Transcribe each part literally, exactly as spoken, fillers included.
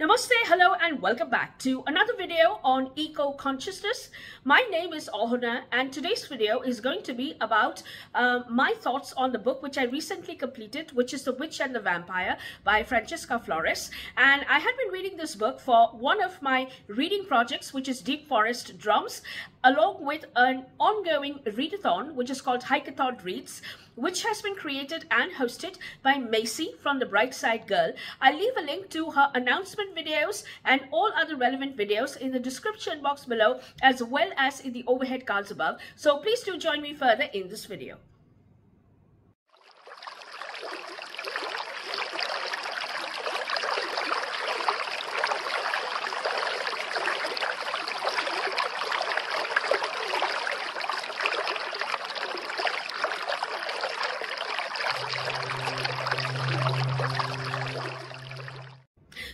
Namaste, hello, and welcome back to another video on eco-consciousness. My name is Awhona, and today's video is going to be about uh, my thoughts on the book which I recently completed, which is The Witch and the Vampire by Francesca Flores. And I had been reading this book for one of my reading projects, which is Deep Forest Drums, along with an ongoing readathon, which is called Hikeathon Reads, which has been created and hosted by Maci from the Brightside Girl. I'll leave a link to her announcement videos and all other relevant videos in the description box below, as well as in the overhead cards above. So please do join me further in this video.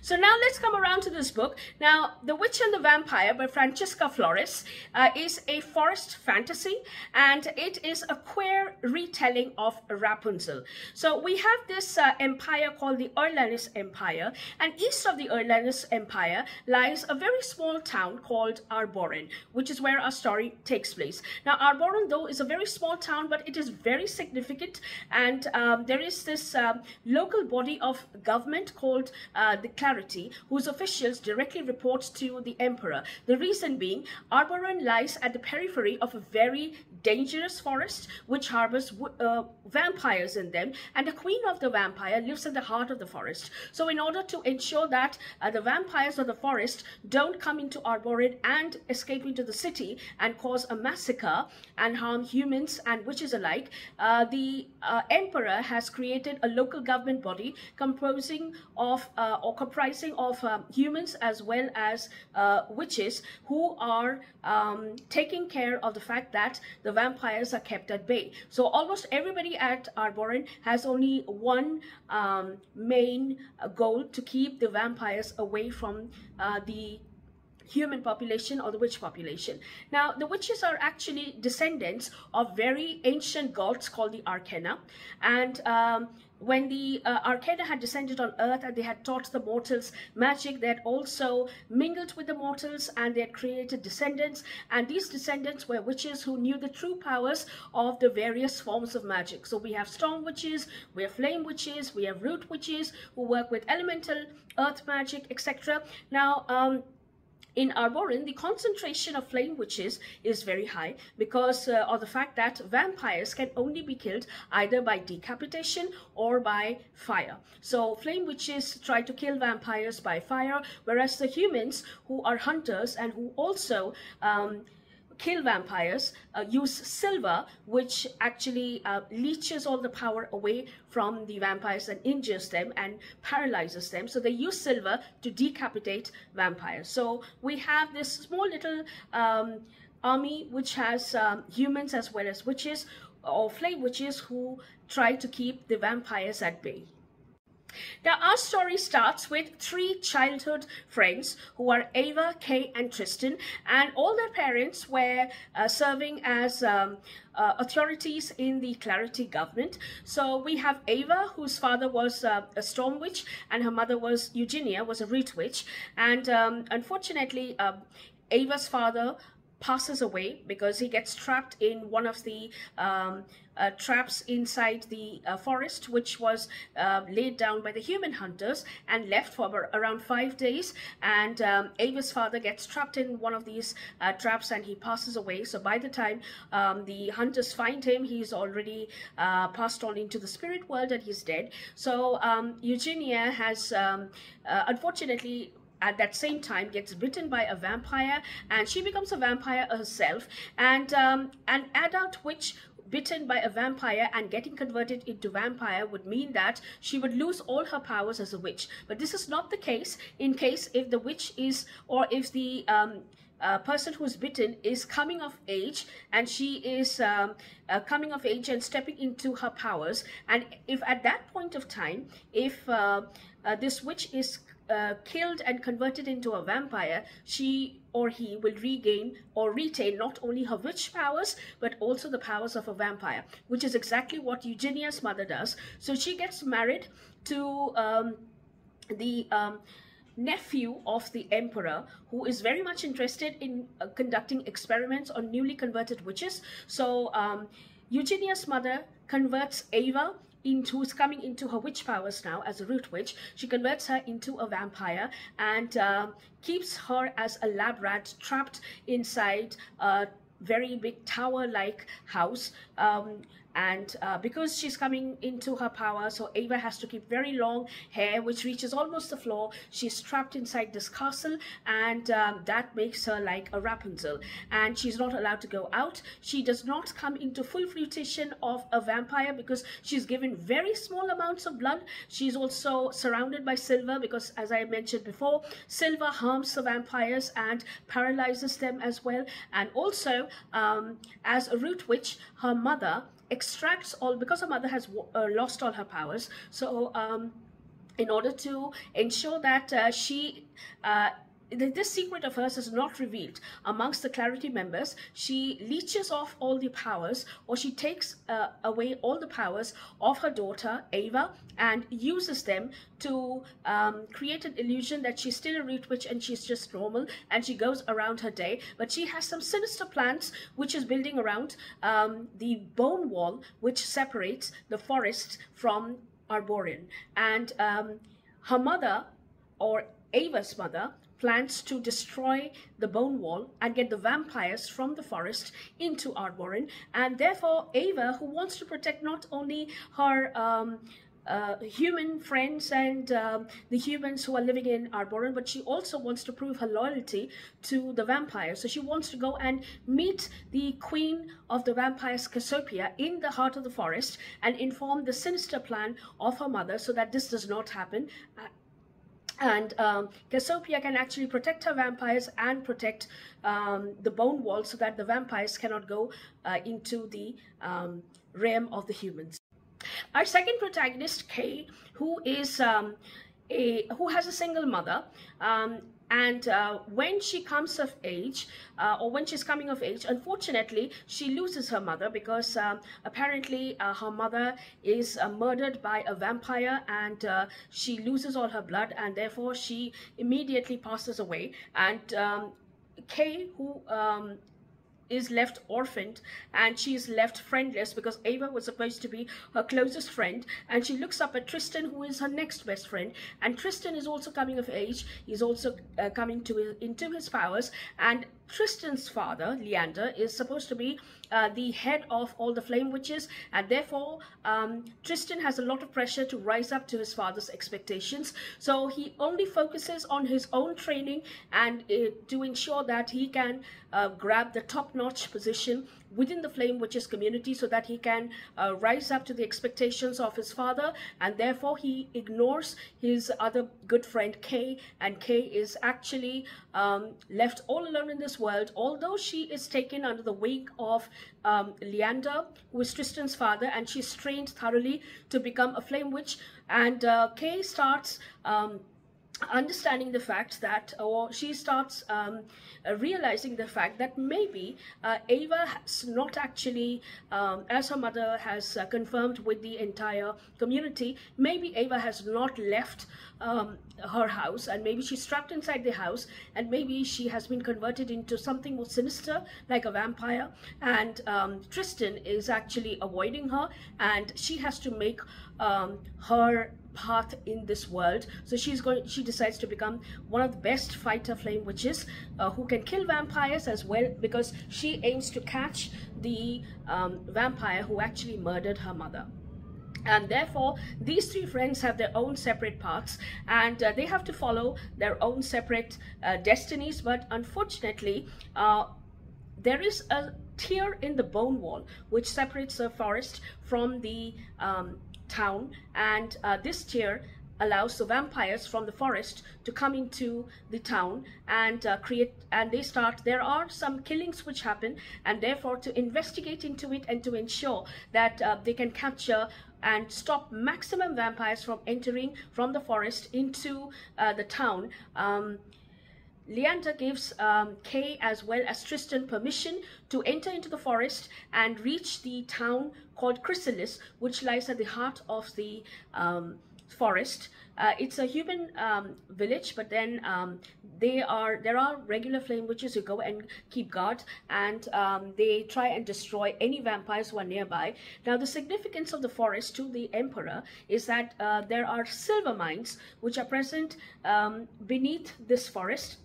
So now let's come around to this book. Now, The Witch and the Vampire by Francesca Flores uh, is a forest fantasy, and it is a queer retelling of Rapunzel. So we have this uh, empire called the Erlenes Empire, and east of the Erlenes Empire lies a very small town called Arborin, which is where our story takes place. Now, Arborin, though, is a very small town, but it is very significant, and um, there is this um, local body of government called uh, the Clarity, whose officials directly report to the emperor. The reason being, Arborin lies at the periphery of a very dangerous forest which harbors uh, vampires in them, and the queen of the vampire lives in the heart of the forest. So in order to ensure that uh, the vampires of the forest don't come into Arborin and escape into the city and cause a massacre and harm humans and witches alike, uh, the uh, emperor has created a local government body composing of uh, or comprising of um, humans as well as uh, witches, who are um, taking care of the fact that the vampires are kept at bay. So almost everybody at Arborin has only one um, main goal: to keep the vampires away from uh, the human population or the witch population. Now, the witches are actually descendants of very ancient gods called the Arcana, and um, when the uh, Arcana had descended on earth and they had taught the mortals magic, they had also mingled with the mortals and they had created descendants, and these descendants were witches who knew the true powers of the various forms of magic. So we have storm witches, we have flame witches, we have root witches who work with elemental, earth magic, et cetera. Now, um, in Arborin, the concentration of flame witches is very high because uh, of the fact that vampires can only be killed either by decapitation or by fire. So flame witches try to kill vampires by fire, whereas the humans, who are hunters and who also um, kill vampires, uh, use silver, which actually uh, leeches all the power away from the vampires and injures them and paralyzes them. So they use silver to decapitate vampires. So we have this small little um, army which has um, humans as well as witches or flame witches who try to keep the vampires at bay. Now, our story starts with three childhood friends who are Ava, Kay, and Tristan, and all their parents were uh, serving as um, uh, authorities in the Clarity government. So we have Ava, whose father was uh, a storm witch, and her mother was Eugenia, was a root witch. And um, unfortunately, uh, Ava's father passes away because he gets trapped in one of the um, uh, traps inside the uh, forest, which was uh, laid down by the human hunters and left for around five days, and um, Ava's father gets trapped in one of these uh, traps and he passes away. So by the time um, the hunters find him, he's already uh, passed on into the spirit world and he's dead. So um, Eugenia has um, uh, unfortunately at that same time gets bitten by a vampire, and she becomes a vampire herself, and um, an adult witch bitten by a vampire and getting converted into vampire would mean that she would lose all her powers as a witch. But this is not the case in case if the witch is, or if the um, uh, person who's bitten is coming of age, and she is um, uh, coming of age and stepping into her powers. And if at that point of time, if uh, uh, this witch is Uh, killed and converted into a vampire, she or he will regain or retain not only her witch powers but also the powers of a vampire, which is exactly what Eugenia's mother does. So she gets married to um, the um, nephew of the emperor, who is very much interested in uh, conducting experiments on newly converted witches. So um, Eugenia's mother converts Ava into, who's coming into her witch powers now as a root witch. She converts her into a vampire and uh, keeps her as a lab rat trapped inside a very big tower-like house. Um, And uh, because she's coming into her power, so Ava has to keep very long hair, which reaches almost the floor. She's trapped inside this castle, and um, that makes her like a Rapunzel. And she's not allowed to go out. She does not come into full fruition of a vampire because she's given very small amounts of blood. She's also surrounded by silver because, as I mentioned before, silver harms the vampires and paralyzes them as well. And also, um, as a root witch, her mother extracts all, because her mother has uh, lost all her powers, so um, in order to ensure that uh, she uh, this secret of hers is not revealed amongst the Clarity members, she leeches off all the powers, or she takes uh, away all the powers of her daughter, Ava, and uses them to um, create an illusion that she's still a root witch and she's just normal, and she goes around her day. But she has some sinister plans which is building around um, the bone wall, which separates the forest from Arborin. And um, her mother, or Ava's mother, plans to destroy the bone wall and get the vampires from the forest into Arborin. And therefore Ava, who wants to protect not only her um, uh, human friends and um, the humans who are living in Arborin, but she also wants to prove her loyalty to the vampires. So she wants to go and meet the queen of the vampires, Cassiopeia, in the heart of the forest and inform the sinister plan of her mother so that this does not happen. Uh, And um, Cassiopeia can actually protect her vampires and protect um, the bone wall so that the vampires cannot go uh, into the um, realm of the humans. Our second protagonist, Kay, who is um, a who has a single mother, um, and uh, when she comes of age, uh, or when she's coming of age, unfortunately, she loses her mother because um, apparently uh, her mother is uh, murdered by a vampire, and uh, she loses all her blood, and therefore she immediately passes away. And um, Kay, who um, is left orphaned, and she is left friendless because Ava was supposed to be her closest friend, and she looks up at Tristan, who is her next best friend. And Tristan is also coming of age, he's also uh, coming to his, into his powers, and Tristan's father, Leander, is supposed to be uh, the head of all the flame witches, and therefore um, Tristan has a lot of pressure to rise up to his father's expectations. So he only focuses on his own training and uh, to ensure that he can uh, grab the top-notch position within the flame witches community so that he can uh, rise up to the expectations of his father, and therefore he ignores his other good friend Kay, and Kay is actually um, left all alone in this world, although she is taken under the wing of um, Leander, who is Tristan's father, and she's trained thoroughly to become a flame witch. And uh, Kay starts um, understanding the fact that, or she starts um, realizing the fact that maybe uh, Ava has not actually, um, as her mother has uh, confirmed with the entire community, maybe Ava has not left um, her house, and maybe she's trapped inside the house, and maybe she has been converted into something more sinister like a vampire. And um, Tristan is actually avoiding her, and she has to make um, her path in this world. So she's going she decides to become one of the best fighter flame witches uh, who can kill vampires as well, because she aims to catch the um, vampire who actually murdered her mother. And therefore these three friends have their own separate paths, and uh, they have to follow their own separate uh, destinies. But unfortunately uh, there is a tear in the bone wall which separates the forest from the um, town, and uh, this tier allows the vampires from the forest to come into the town and uh, create, and they start, there are some killings which happen, and therefore to investigate into it and to ensure that uh, they can capture and stop maximum vampires from entering from the forest into uh, the town. um, Leander gives um, Kay as well as Tristan permission to enter into the forest and reach the town called Chrysalis, which lies at the heart of the um, forest. Uh, it's a human um, village, but then um, they are there are regular flame witches who go and keep guard, and um, they try and destroy any vampires who are nearby. Now, the significance of the forest to the emperor is that uh, there are silver mines which are present um, beneath this forest.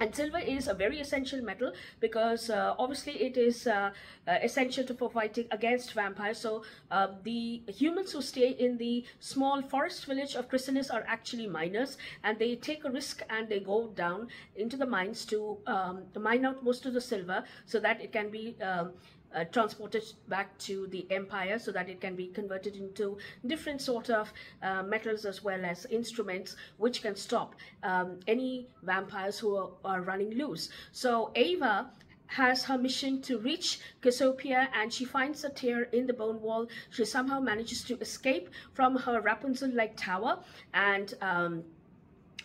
And silver is a very essential metal because uh, obviously it is uh, uh, essential to, for fighting against vampires. So uh, the humans who stay in the small forest village of Chrysalis are actually miners, and they take a risk and they go down into the mines to, um, to mine out most of the silver so that it can be um, Uh, transported back to the empire, so that it can be converted into different sort of uh, metals as well as instruments which can stop um, any vampires who are, are running loose. So Ava has her mission to reach Cassiopeia, and she finds a tear in the bone wall. She somehow manages to escape from her Rapunzel-like tower and um,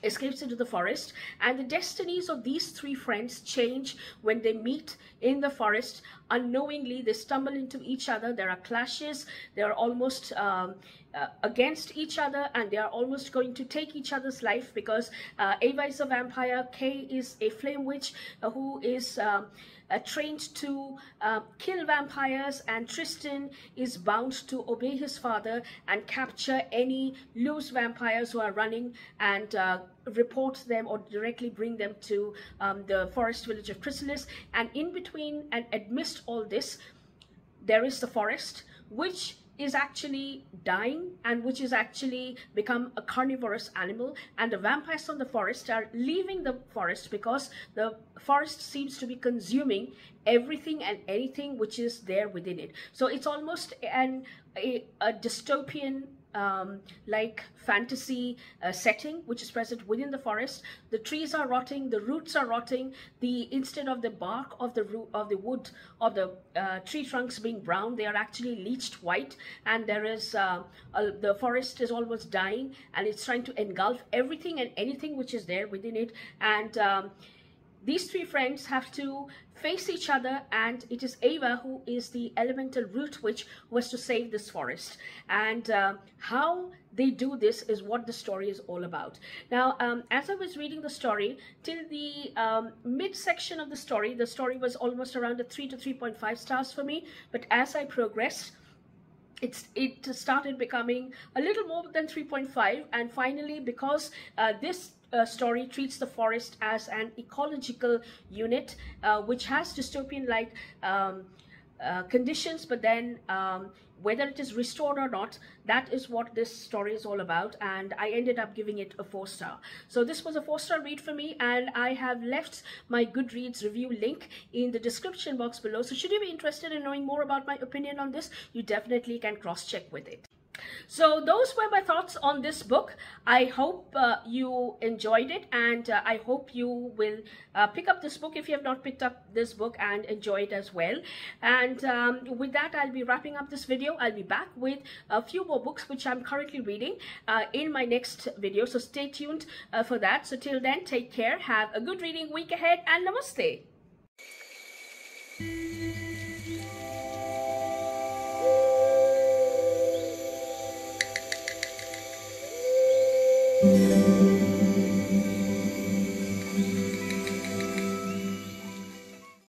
escapes into the forest, and the destinies of these three friends change when they meet in the forest. Unknowingly, they stumble into each other. There are clashes. They are almost um, uh, against each other, and they are almost going to take each other's life, because uh, Ava is a vampire, Kay is a flame witch uh, who is um, uh, trained to uh, kill vampires, and Tristan is bound to obey his father and capture any loose vampires who are running and uh, report them or directly bring them to um, the forest village of Chrysalis. And in between and amidst all this, there is the forest, which is actually dying and which is actually become a carnivorous animal, and the vampires from the forest are leaving the forest because the forest seems to be consuming everything and anything which is there within it. So it's almost an a, a dystopian Um, like fantasy uh, setting which is present within the forest. The trees are rotting, the roots are rotting, the instead of the bark of the root of the wood of the uh, tree trunks being brown, they are actually leached white, and there is uh, a, the forest is almost dying, and it's trying to engulf everything and anything which is there within it. And um, these three friends have to face each other, and it is Ava who is the elemental root witch who has to save this forest. And uh, how they do this is what the story is all about. Now, um, as I was reading the story, till the um, midsection of the story, the story was almost around a three to three point five stars for me. But as I progressed, It's, it started becoming a little more than three point five, and finally, because uh, this uh, story treats the forest as an ecological unit uh, which has dystopian-like um, uh, conditions, but then um, whether it is restored or not, that is what this story is all about, and I ended up giving it a four star. So this was a four star read for me, and I have left my Goodreads review link in the description box below. So should you be interested in knowing more about my opinion on this, you definitely can cross-check with it. So those were my thoughts on this book. I hope uh, you enjoyed it, and uh, I hope you will uh, pick up this book if you have not picked up this book and enjoy it as well. And um, with that, I'll be wrapping up this video. I'll be back with a few more books which I'm currently reading uh, in my next video. So stay tuned uh, for that. So till then, take care, have a good reading week ahead, and namaste.